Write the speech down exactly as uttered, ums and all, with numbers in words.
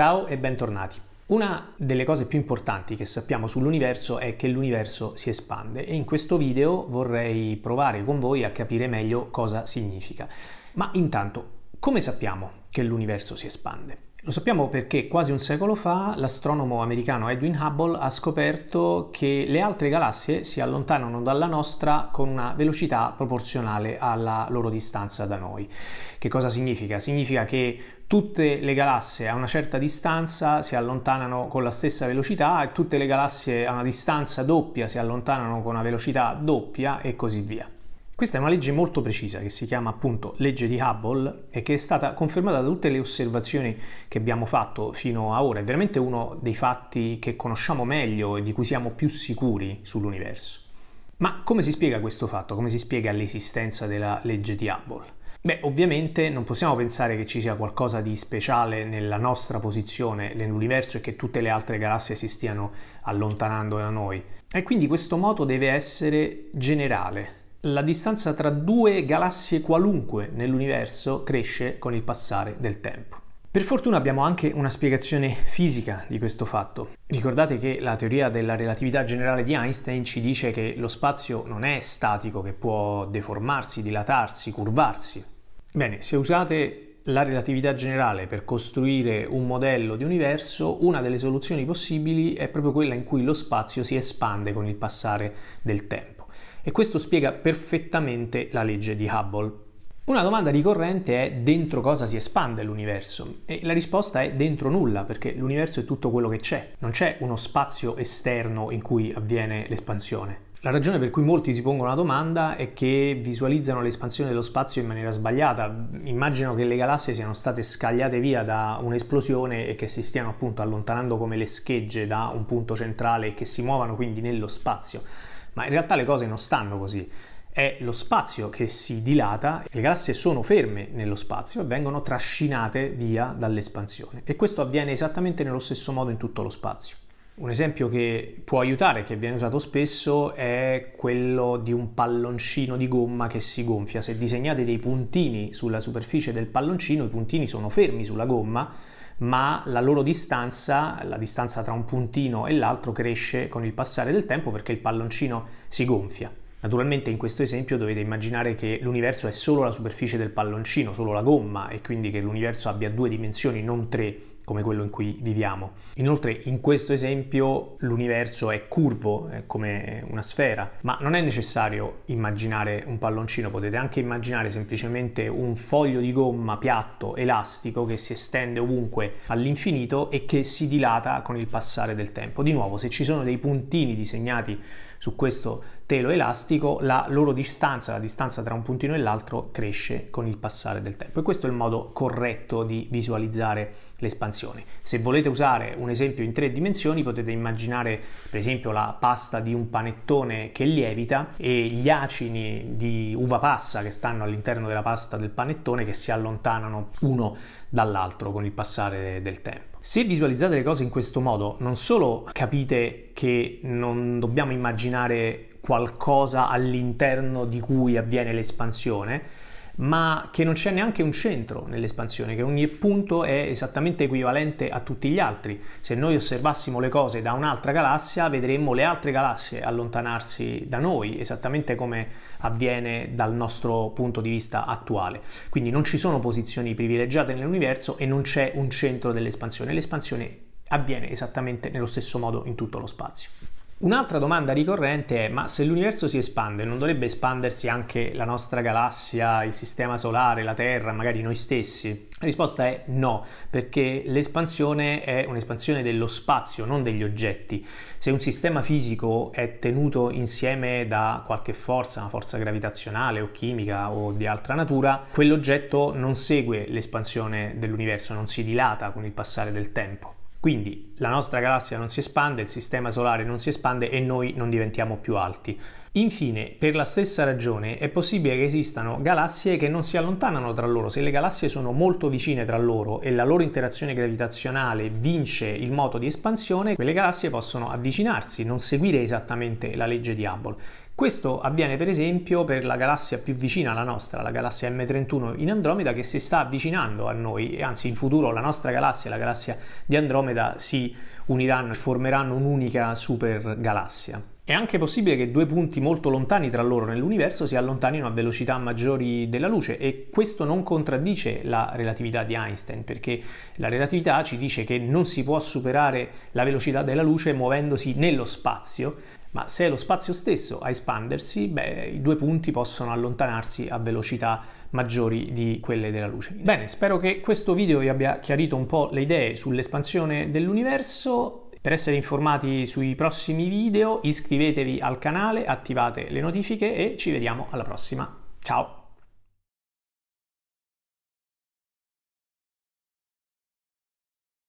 Ciao e bentornati. Una delle cose più importanti che sappiamo sull'universo è che l'universo si espande e in questo video vorrei provare con voi a capire meglio cosa significa. Ma intanto, come sappiamo che l'universo si espande? Lo sappiamo perché quasi un secolo fa l'astronomo americano Edwin Hubble ha scoperto che le altre galassie si allontanano dalla nostra con una velocità proporzionale alla loro distanza da noi. Che cosa significa? Significa che tutte le galassie a una certa distanza si allontanano con la stessa velocità e tutte le galassie a una distanza doppia si allontanano con una velocità doppia e così via. Questa è una legge molto precisa che si chiama appunto legge di Hubble e che è stata confermata da tutte le osservazioni che abbiamo fatto fino a ora. È veramente uno dei fatti che conosciamo meglio e di cui siamo più sicuri sull'universo. Ma come si spiega questo fatto? Come si spiega l'esistenza della legge di Hubble? Beh, ovviamente non possiamo pensare che ci sia qualcosa di speciale nella nostra posizione nell'universo e che tutte le altre galassie si stiano allontanando da noi. E quindi questo moto deve essere generale. La distanza tra due galassie qualunque nell'universo cresce con il passare del tempo. Per fortuna abbiamo anche una spiegazione fisica di questo fatto. Ricordate che la teoria della relatività generale di Einstein ci dice che lo spazio non è statico, che può deformarsi, dilatarsi, curvarsi. Bene, se usate la relatività generale per costruire un modello di universo, una delle soluzioni possibili è proprio quella in cui lo spazio si espande con il passare del tempo. E questo spiega perfettamente la legge di Hubble. Una domanda ricorrente è: dentro cosa si espande l'universo? E la risposta è dentro nulla, perché l'universo è tutto quello che c'è. Non c'è uno spazio esterno in cui avviene l'espansione. La ragione per cui molti si pongono la domanda è che visualizzano l'espansione dello spazio in maniera sbagliata. Immaginano che le galassie siano state scagliate via da un'esplosione e che si stiano appunto allontanando come le schegge da un punto centrale e che si muovano quindi nello spazio. Ma in realtà le cose non stanno così. È lo spazio che si dilata, le galassie sono ferme nello spazio e vengono trascinate via dall'espansione. E questo avviene esattamente nello stesso modo in tutto lo spazio. Un esempio che può aiutare, che viene usato spesso, è quello di un palloncino di gomma che si gonfia. Se disegnate dei puntini sulla superficie del palloncino, i puntini sono fermi sulla gomma, ma la loro distanza, la distanza tra un puntino e l'altro, cresce con il passare del tempo perché il palloncino si gonfia. Naturalmente in questo esempio dovete immaginare che l'universo è solo la superficie del palloncino, solo la gomma, e quindi che l'universo abbia due dimensioni, non tre, come quello in cui viviamo. Inoltre in questo esempio l'universo è curvo, è come una sfera, ma non è necessario immaginare un palloncino, potete anche immaginare semplicemente un foglio di gomma piatto, elastico, che si estende ovunque all'infinito e che si dilata con il passare del tempo. Di nuovo, se ci sono dei puntini disegnati su questo telo elastico, la loro distanza, la distanza tra un puntino e l'altro, cresce con il passare del tempo. E questo è il modo corretto di visualizzare l'espansione. Se volete usare un esempio in tre dimensioni, potete immaginare per esempio la pasta di un panettone che lievita e gli acini di uva passa che stanno all'interno della pasta del panettone che si allontanano uno dall'altro con il passare del tempo. Se visualizzate le cose in questo modo, non solo capite che non dobbiamo immaginare qualcosa all'interno di cui avviene l'espansione, ma che non c'è neanche un centro nell'espansione, che ogni punto è esattamente equivalente a tutti gli altri. Se noi osservassimo le cose da un'altra galassia, vedremmo le altre galassie allontanarsi da noi, esattamente come avviene dal nostro punto di vista attuale. Quindi non ci sono posizioni privilegiate nell'universo e non c'è un centro dell'espansione. L'espansione avviene esattamente nello stesso modo in tutto lo spazio. Un'altra domanda ricorrente è: ma se l'universo si espande, non dovrebbe espandersi anche la nostra galassia, il sistema solare, la Terra, magari noi stessi? La risposta è no, perché l'espansione è un'espansione dello spazio, non degli oggetti. Se un sistema fisico è tenuto insieme da qualche forza, una forza gravitazionale o chimica o di altra natura, quell'oggetto non segue l'espansione dell'universo, non si dilata con il passare del tempo. Quindi la nostra galassia non si espande, il sistema solare non si espande e noi non diventiamo più alti. Infine, per la stessa ragione, è possibile che esistano galassie che non si allontanano tra loro. Se le galassie sono molto vicine tra loro e la loro interazione gravitazionale vince il moto di espansione, quelle galassie possono avvicinarsi, non seguire esattamente la legge di Hubble. Questo avviene per esempio per la galassia più vicina alla nostra, la galassia M trentuno in Andromeda, che si sta avvicinando a noi, e anzi in futuro la nostra galassia e la galassia di Andromeda si uniranno e formeranno un'unica supergalassia. È anche possibile che due punti molto lontani tra loro nell'universo si allontanino a velocità maggiori della luce, e questo non contraddice la relatività di Einstein, perché la relatività ci dice che non si può superare la velocità della luce muovendosi nello spazio, ma se è lo spazio stesso a espandersi, beh, i due punti possono allontanarsi a velocità maggiori di quelle della luce. Bene, spero che questo video vi abbia chiarito un po' le idee sull'espansione dell'universo. Per essere informati sui prossimi video iscrivetevi al canale, attivate le notifiche e ci vediamo alla prossima. Ciao!